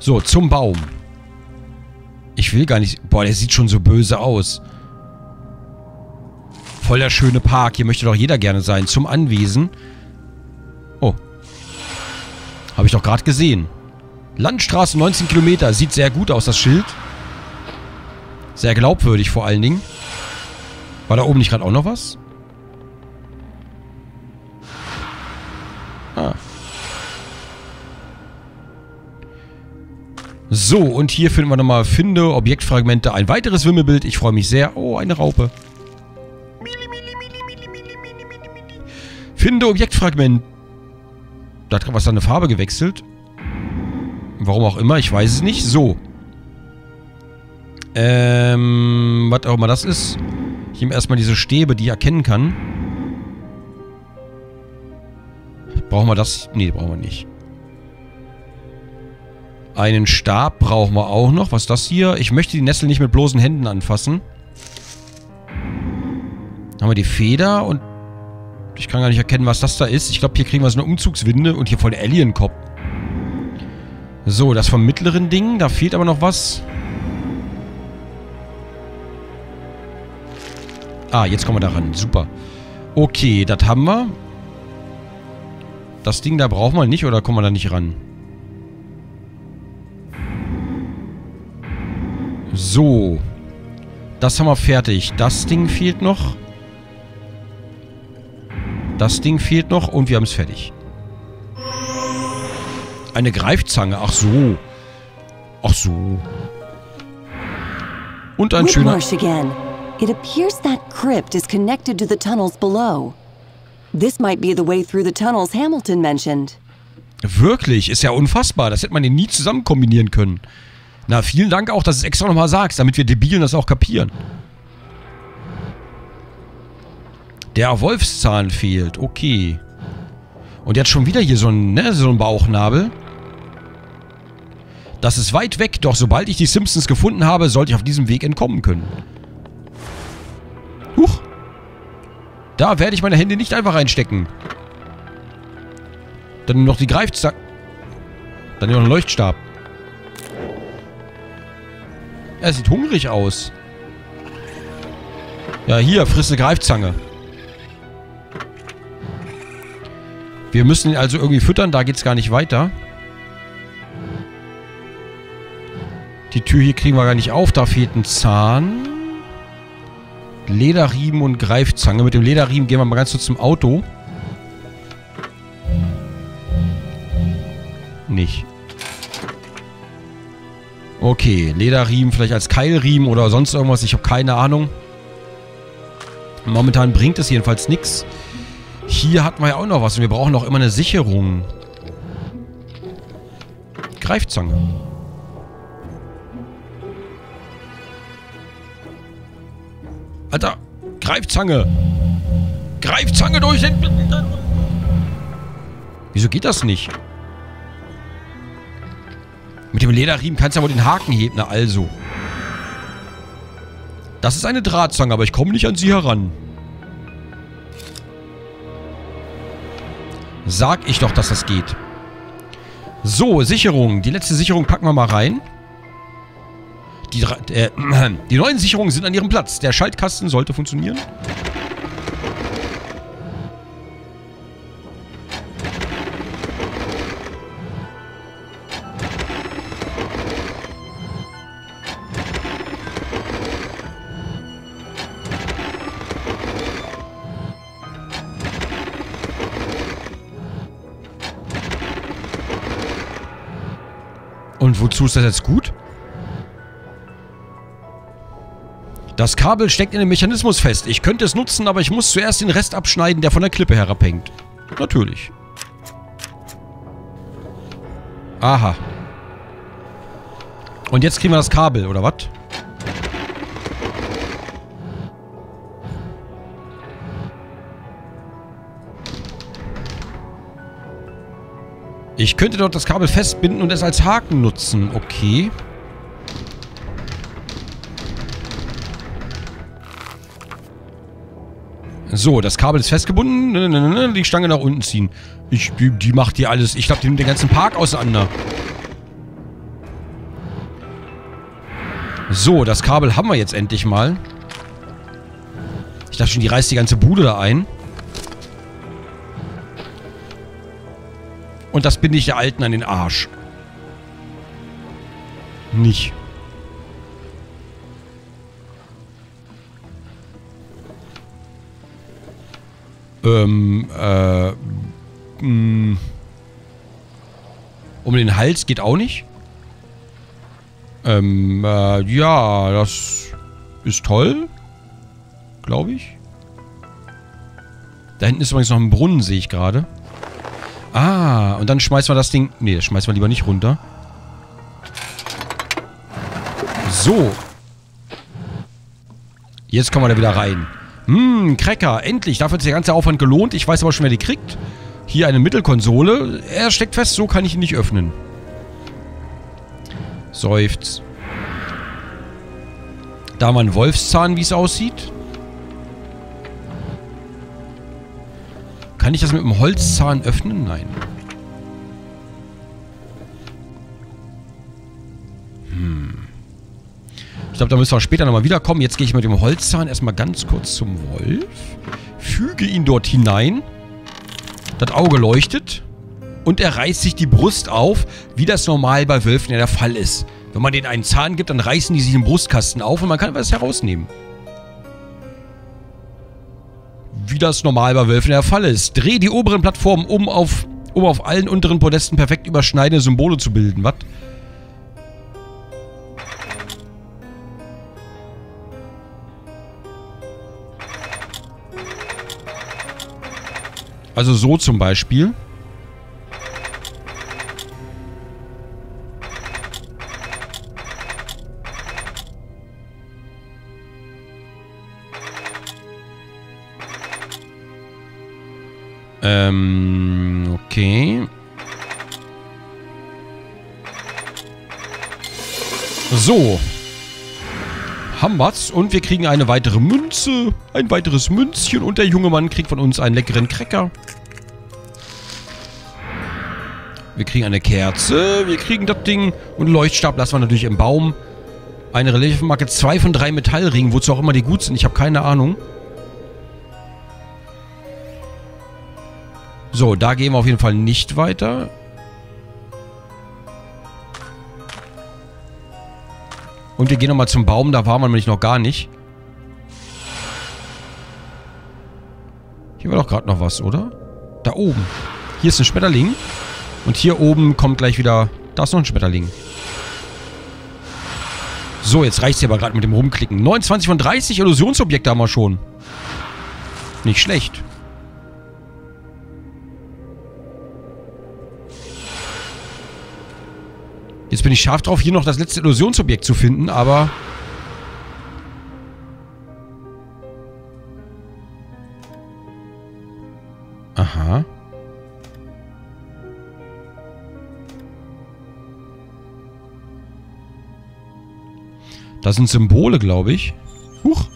So, zum Baum. Ich will gar nicht... Boah, der sieht schon so böse aus. Voll der schöne Park. Hier möchte doch jeder gerne sein. Zum Anwesen. Oh. Habe ich doch gerade gesehen. Landstraße 19 Kilometer. Sieht sehr gut aus, das Schild. Sehr glaubwürdig vor allen Dingen. War da oben nicht gerade auch noch was? Ah. So, und hier finden wir nochmal Finde, Objektfragmente, ein weiteres Wimmelbild. Ich freue mich sehr. Oh, eine Raupe. Finde Objektfragment. Da hat was an der Farbe gewechselt. Warum auch immer, ich weiß es nicht. So. Was auch immer das ist. Ich nehme erstmal diese Stäbe, die ich erkennen kann. Brauchen wir das? Nee, brauchen wir nicht. Einen Stab brauchen wir auch noch. Was ist das hier? Ich möchte die Nessel nicht mit bloßen Händen anfassen. Dann haben wir die Feder und... Ich kann gar nicht erkennen, was das da ist. Ich glaube, hier kriegen wir so eine Umzugswinde und hier voll der Alien-Kopf. So, das vom mittleren Ding. Da fehlt aber noch was. Ah, jetzt kommen wir da ran. Super. Okay, das haben wir. Das Ding da brauchen wir nicht oder kommen wir da nicht ran? So. Das haben wir fertig. Das Ding fehlt noch. Das Ding fehlt noch und wir haben es fertig. Eine Greifzange. Ach so. Ach so. Und ein schöner... It appears that crypt is connected to the tunnels below. This might be the way through the tunnels Hamilton mentioned. Wirklich, ist ja unfassbar. Das hätte man nie zusammen kombinieren können. Na, vielen Dank auch, dass du es extra nochmal sagst, damit wir Debilen das auch kapieren. Der Wolfszahn fehlt, okay. Und jetzt schon wieder hier so ein, ne, so ein Bauchnabel. Das ist weit weg, doch sobald ich die Simpsons gefunden habe, sollte ich auf diesem Weg entkommen können. Huch. Da werde ich meine Hände nicht einfach reinstecken. Dann noch die Greifzange. Dann noch ein Leuchtstab. Er sieht hungrig aus. Ja, hier, friss eine Greifzange. Wir müssen ihn also irgendwie füttern, da geht's gar nicht weiter. Die Tür hier kriegen wir gar nicht auf, da fehlt ein Zahn. Lederriemen und Greifzange. Mit dem Lederriemen gehen wir mal ganz kurz zum Auto. Nicht. Okay, Lederriemen vielleicht als Keilriemen oder sonst irgendwas. Ich habe keine Ahnung. Momentan bringt es jedenfalls nichts. Hier hatten wir ja auch noch was. Und wir brauchen auch immer eine Sicherung. Greifzange. Alter, Greifzange! Greifzange durch den... Wieso geht das nicht? Mit dem Lederriemen kannst du ja wohl den Haken heben, na also. Das ist eine Drahtzange, aber ich komme nicht an sie heran. Sag ich doch, dass das geht. So, Sicherung. Die letzte Sicherung packen wir mal rein. Die neuen Sicherungen sind an ihrem Platz. Der Schaltkasten sollte funktionieren. Und wozu ist das jetzt gut? Das Kabel steckt in den Mechanismus fest. Ich könnte es nutzen, aber ich muss zuerst den Rest abschneiden, der von der Klippe herabhängt. Natürlich. Aha. Und jetzt kriegen wir das Kabel, oder was? Ich könnte dort das Kabel festbinden und es als Haken nutzen. Okay. So, das Kabel ist festgebunden. Die Stange nach unten ziehen. Die macht hier alles. Ich glaube, die nimmt den ganzen Park auseinander. So, das Kabel haben wir jetzt endlich mal. Ich dachte schon, die reißt die ganze Bude da ein. Und das binde ich der Alten an den Arsch. Nicht. Um den Hals geht auch nicht. Ja, das ist toll. Glaube ich. Da hinten ist übrigens noch ein Brunnen, sehe ich gerade. Ah, und dann schmeißen wir das Ding... Nee, das schmeißen wir lieber nicht runter. So. Jetzt kommen wir da wieder rein. Cracker, endlich. Dafür ist der ganze Aufwand gelohnt. Ich weiß aber schon, wer die kriegt. Hier eine Mittelkonsole. Er steckt fest, so kann ich ihn nicht öffnen. Seufz. Da haben wir einen Wolfszahn, wie es aussieht. Kann ich das mit dem Holzzahn öffnen? Nein. Ich glaube, da müssen wir später nochmal wiederkommen. Jetzt gehe ich mit dem Holzzahn erstmal ganz kurz zum Wolf. Füge ihn dort hinein. Das Auge leuchtet. Und er reißt sich die Brust auf, wie das normal bei Wölfen ja der Fall ist. Wenn man denen einen Zahn gibt, dann reißen die sich den Brustkasten auf und man kann was herausnehmen. Wie das normal bei Wölfen der Fall ist. Dreh die oberen Plattformen um, um auf allen unteren Podesten perfekt überschneidende Symbole zu bilden. Was? Also so zum Beispiel. Okay. So. Haben wir's. Und wir kriegen eine weitere Münze. Ein weiteres Münzchen. Und der junge Mann kriegt von uns einen leckeren Cracker. Wir kriegen eine Kerze. Wir kriegen das Ding. Und Leuchtstab lassen wir natürlich im Baum. Eine Reliefmarke 2 von 3 Metallringen. Wozu auch immer die gut sind. Ich habe keine Ahnung. So, da gehen wir auf jeden Fall nicht weiter. Und wir gehen nochmal zum Baum, da waren wir nämlich noch gar nicht. Hier war doch gerade noch was, oder? Da oben. Hier ist ein Schmetterling. Und hier oben kommt gleich wieder... Da ist noch ein Schmetterling. So, jetzt reicht's hier aber gerade mit dem Rumklicken. 29 von 30 Illusionsobjekte haben wir schon. Nicht schlecht. Jetzt bin ich scharf drauf, hier noch das letzte Illusionsobjekt zu finden, aber... Aha. Das sind Symbole, glaube ich. Huch.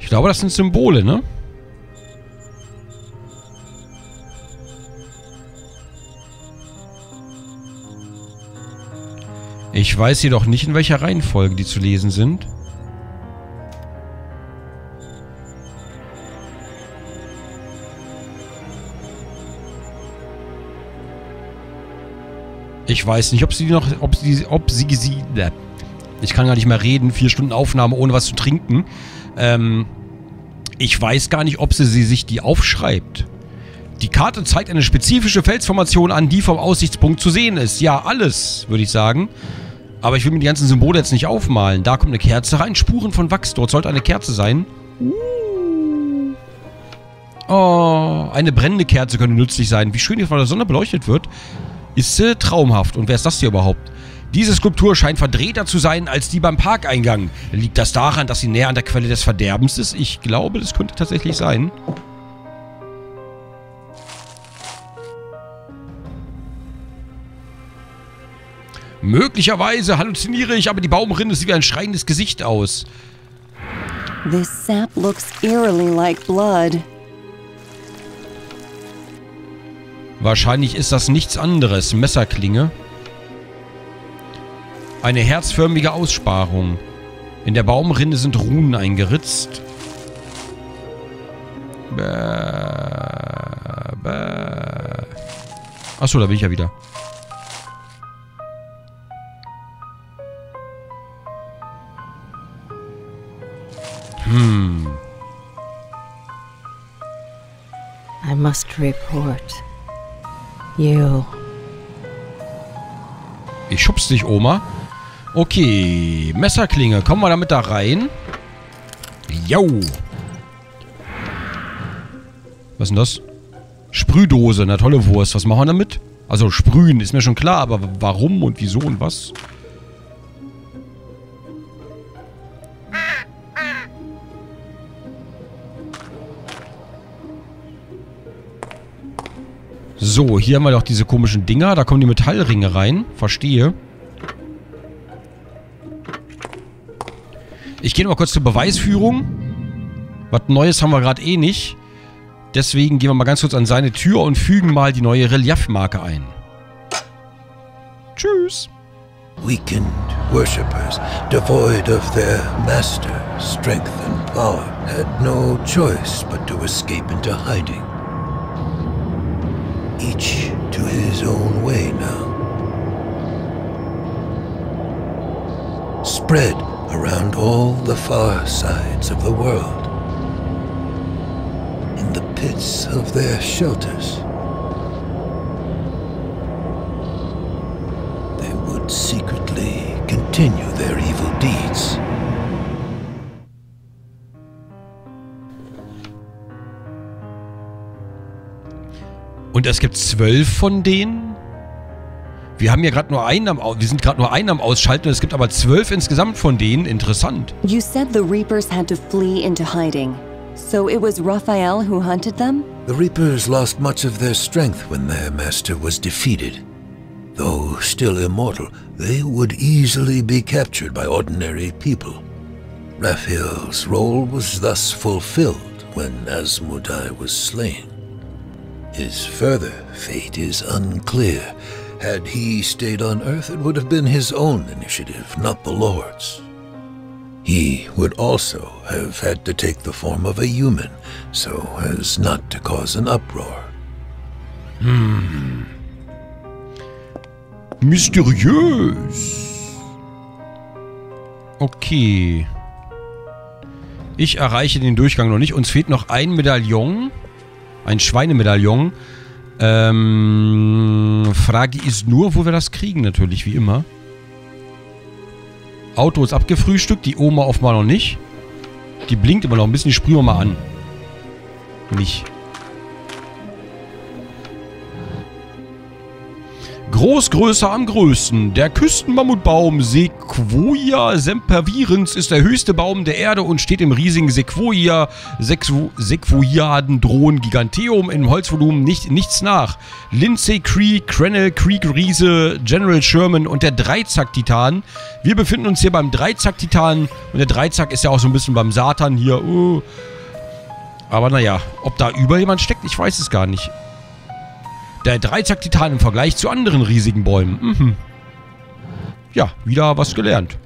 Ich glaube, das sind Symbole, ne? Ich weiß jedoch nicht, in welcher Reihenfolge die zu lesen sind. Ich weiß nicht, ich kann gar nicht mehr reden. 4 Stunden Aufnahme ohne was zu trinken. Ich weiß gar nicht, ob sie sich die aufschreibt. Die Karte zeigt eine spezifische Felsformation an, die vom Aussichtspunkt zu sehen ist. Ja, alles, würde ich sagen. Aber ich will mir die ganzen Symbole jetzt nicht aufmalen. Da kommt eine Kerze rein. Spuren von Wachs. Dort sollte eine Kerze sein. Oh, eine brennende Kerze könnte nützlich sein. Wie schön die von der Sonne beleuchtet wird, ist traumhaft. Und wer ist das hier überhaupt? Diese Skulptur scheint verdrehter zu sein als die beim Parkeingang. Liegt das daran, dass sie näher an der Quelle des Verderbens ist? Ich glaube, das könnte tatsächlich sein. Möglicherweise halluziniere ich, aber die Baumrinde sieht wie ein schreiendes Gesicht aus. This sap looks eerily like blood. Wahrscheinlich ist das nichts anderes. Messerklinge. Eine herzförmige Aussparung. In der Baumrinde sind Runen eingeritzt. Achso, da bin ich ja wieder. I must report. You. Ich schub's dich, Oma. Okay, Messerklinge. Kommen wir damit da rein? Jau. Was ist denn das? Sprühdose, na tolle Wurst. Was machen wir damit? Also sprühen, ist mir schon klar, aber warum und wieso und was? So, hier haben wir doch diese komischen Dinger. Da kommen die Metallringe rein. Verstehe. Ich gehe noch mal kurz zur Beweisführung. Was Neues haben wir gerade eh nicht. Deswegen gehen wir mal ganz kurz an seine Tür und fügen mal die neue Reliefmarke ein. Tschüss. Weakened worshippers, devoid of their master, strength and power, had no choice but to escape into hiding. Each to his own way now. Spread around all the far sides of the world. In the pits of their shelters, they would secretly continue their evil deeds. Und es gibt 12 von denen? Wir haben ja gerade nur einen am Ausschalten, es gibt aber 12 insgesamt von denen. Interessant. You said the Reapers had to flee into hiding. So it was Raphael who hunted them? The Reapers lost much of their strength when their master was defeated. Though still immortal, they would easily be captured by ordinary people. Raphael's role was thus fulfilled when Asmodai was slain. His further fate is unclear. Had he stayed on Earth, it would have been his own initiative, not the Lord's. He would also have had to take the form of a human, so as not to cause an uproar. Mysteriös. Okay. Ich erreiche den Durchgang noch nicht. Uns fehlt noch ein Medaillon. Ein Schweinemedaillon. Frage ist nur, wo wir das kriegen, natürlich, wie immer. Auto ist abgefrühstückt, die Oma offenbar noch nicht. Die blinkt immer noch ein bisschen, die sprühen wir mal an. Nicht. Großgröße am größten. Der Küstenmammutbaum Sequoia sempervirens ist der höchste Baum der Erde und steht im riesigen Sequoiadendron-Giganteum im Holzvolumen nichts nach. Lindsay Creek, Crennel Creek Riese, General Sherman und der Dreizack-Titan. Wir befinden uns hier beim Dreizack-Titan und der Dreizack ist ja auch so ein bisschen beim Satan hier. Aber naja, ob da über jemand steckt, ich weiß es gar nicht. Der Dreizack-Titan im Vergleich zu anderen riesigen Bäumen. Ja, wieder was gelernt.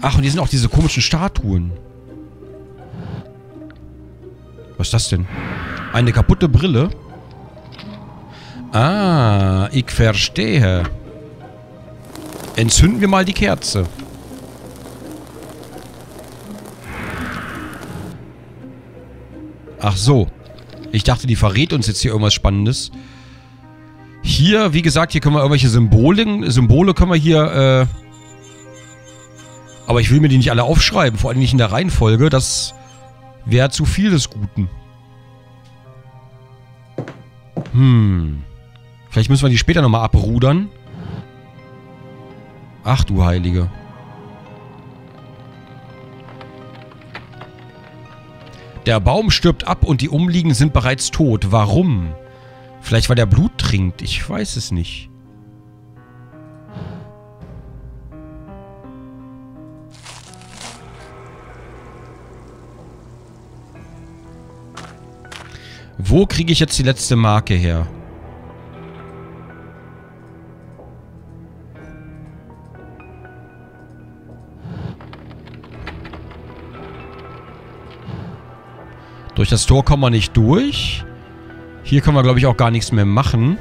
Ach, und hier sind auch diese komischen Statuen. Was ist das denn? Eine kaputte Brille? Ah, ich verstehe. Entzünden wir mal die Kerze. Ach so. Ich dachte, die verrät uns jetzt hier irgendwas Spannendes. Hier, wie gesagt, hier können wir irgendwelche Symbole können wir hier, aber ich will mir die nicht alle aufschreiben, vor allem nicht in der Reihenfolge. Das wäre zu viel des Guten. Vielleicht müssen wir die später nochmal abrudern. Ach du Heilige. Der Baum stirbt ab und die Umliegenden sind bereits tot. Warum? Vielleicht, weil der Blut trinkt. Ich weiß es nicht. Wo kriege ich jetzt die letzte Marke her? Durch das Tor kommen wir nicht durch. Hier können wir, glaube ich, auch gar nichts mehr machen.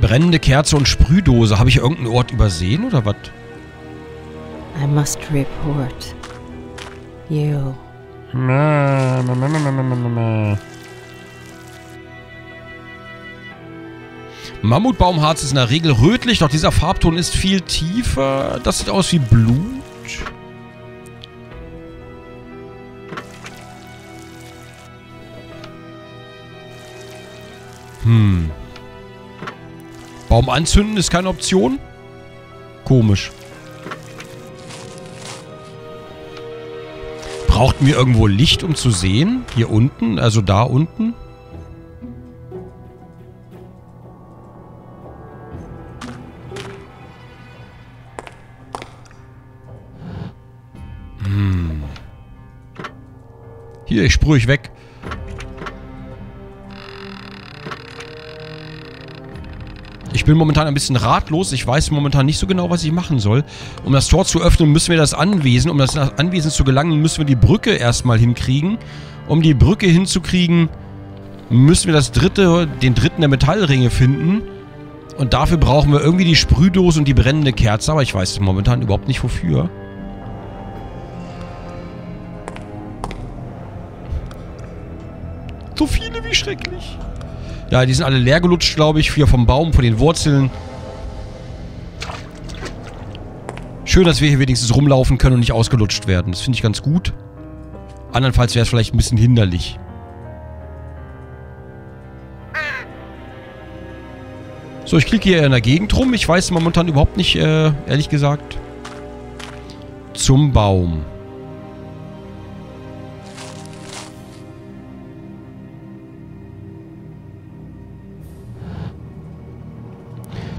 Brennende Kerze und Sprühdose. Habe ich irgendeinen Ort übersehen, oder was? I must report. You. Mammutbaumharz ist in der Regel rötlich, doch dieser Farbton ist viel tiefer. Das sieht aus wie Blut. Hm. Baum anzünden ist keine Option? Komisch. Braucht mir irgendwo Licht, um zu sehen? Hier unten? Also da unten? Hm. Hier, ich sprühe ich weg. Ich bin momentan ein bisschen ratlos. Ich weiß momentan nicht so genau, was ich machen soll. Um das Tor zu öffnen, müssen wir das Anwesen. Um das Anwesen zu gelangen, müssen wir die Brücke erstmal hinkriegen. Um die Brücke hinzukriegen, müssen wir den dritten der Metallringe finden. Und dafür brauchen wir irgendwie die Sprühdose und die brennende Kerze. Aber ich weiß momentan überhaupt nicht, wofür. So viele, wie schrecklich. Ja, die sind alle leer gelutscht, glaube ich. Hier vom Baum, von den Wurzeln. Schön, dass wir hier wenigstens rumlaufen können und nicht ausgelutscht werden. Das finde ich ganz gut. Andernfalls wäre es vielleicht ein bisschen hinderlich. So, ich klicke hier in der Gegend rum. Ich weiß momentan überhaupt nicht, ehrlich gesagt. Zum Baum.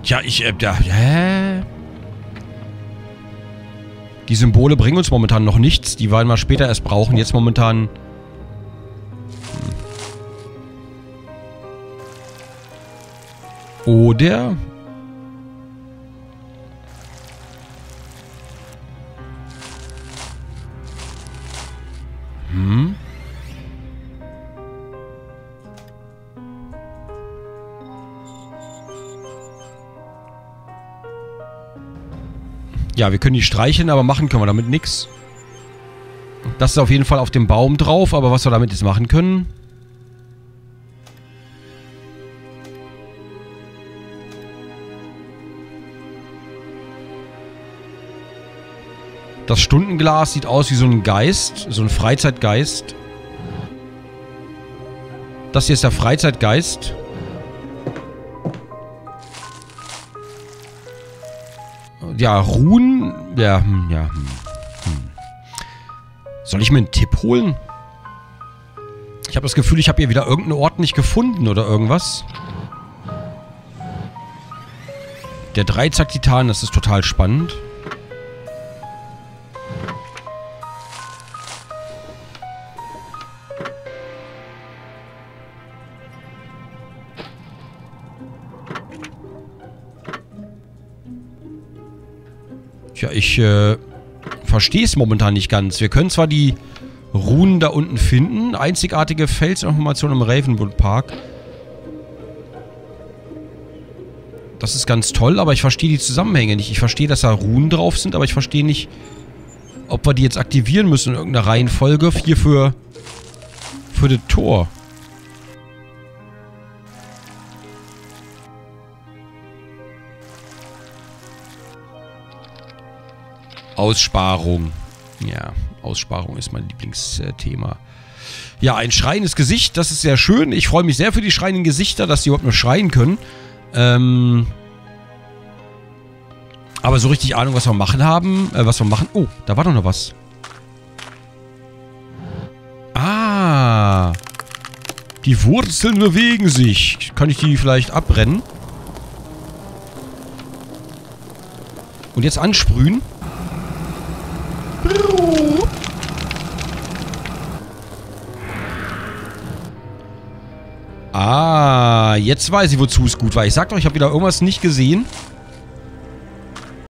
Ja, die Symbole bringen uns momentan noch nichts. Die werden wir später erst brauchen. Jetzt momentan... Oder... Hm... Ja, wir können die streicheln, aber machen können wir damit nichts. Das ist auf jeden Fall auf dem Baum drauf, aber was wir damit jetzt machen können... Das Stundenglas sieht aus wie so ein Geist, so ein Freizeitgeist. Das hier ist der Freizeitgeist. Ja, ruhen. Ja. Soll ich mir einen Tipp holen? Ich habe das Gefühl, ich habe hier wieder irgendeinen Ort nicht gefunden oder irgendwas. Der Dreizack-Titan, das ist total spannend. Ja, ich verstehe es momentan nicht ganz. Wir können zwar die Runen da unten finden. Einzigartige Felsinformation im Ravenwood Park. Das ist ganz toll, aber ich verstehe die Zusammenhänge nicht. Ich verstehe, dass da Runen drauf sind, aber ich verstehe nicht, ob wir die jetzt aktivieren müssen in irgendeiner Reihenfolge. Hier für das Tor. Aussparung. Ja, Aussparung ist mein Lieblingsthema. Ja, ein schreiendes Gesicht, das ist sehr schön. Ich freue mich sehr für die schreienden Gesichter, dass die überhaupt nur schreien können. Aber so richtig Ahnung, was wir machen haben, Oh, da war doch noch was. Ah. Die Wurzeln bewegen sich. Kann ich die vielleicht abbrennen? Und jetzt ansprühen. Ah, jetzt weiß ich, wozu es gut war. Ich sag doch, ich habe wieder irgendwas nicht gesehen.